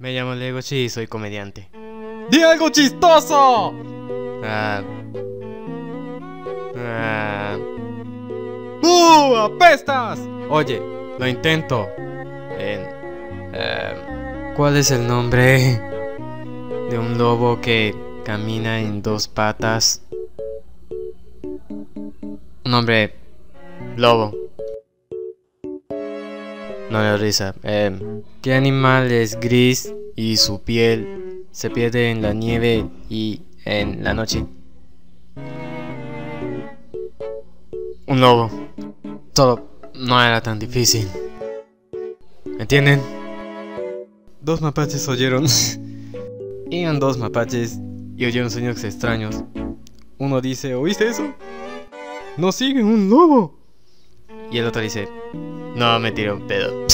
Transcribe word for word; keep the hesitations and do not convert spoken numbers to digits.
Me llamo Legoshi y soy comediante. ¡Di algo chistoso! Ah... Ah... ¡Uh! ¡Apestas! Oye, lo intento. En... Uh, ¿Cuál es el nombre de un lobo que camina en dos patas? Un hombre... lobo. No le risa. Eh, ¿Qué animal es gris y su piel se pierde en la nieve y en la noche? Un lobo. Solo no era tan difícil. ¿Entienden? Dos mapaches oyeron. Iban dos mapaches y oyeron sonidos extraños. Uno dice, ¿oíste eso? ¡Nos sigue un lobo! Y el otro dice, no, me tiró un pedo.